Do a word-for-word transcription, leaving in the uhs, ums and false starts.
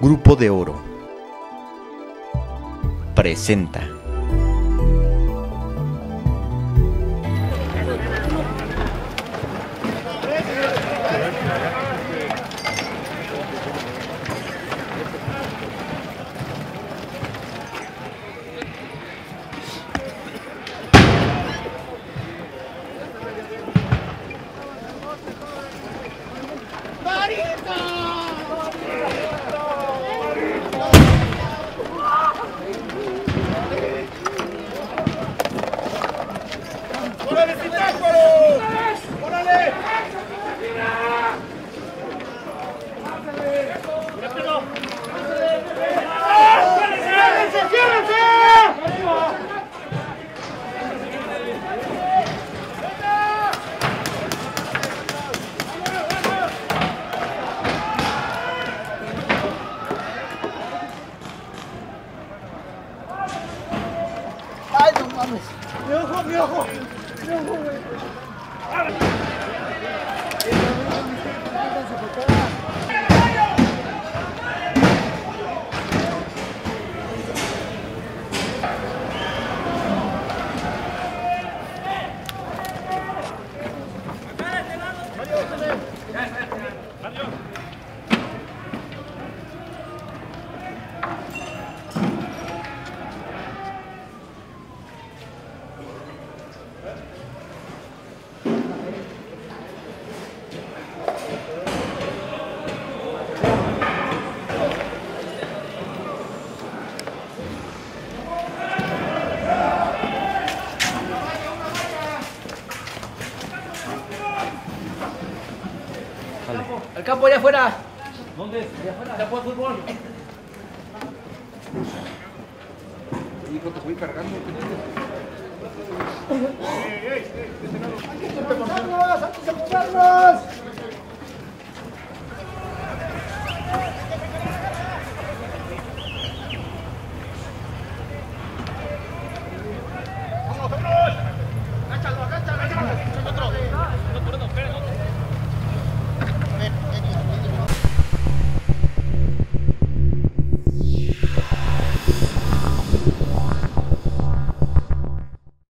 Grupo de Oro presenta. ¡Marieta! ¡Mi ojo, mi ojo! ¡Mi ojo, güey! El campo allá afuera. ¿Dónde? Allá afuera. Allá afuera fútbol. Hijo, te voy cargando. ¡Ey, ey! ¡Antes de movernos! ¡Antes de movernos!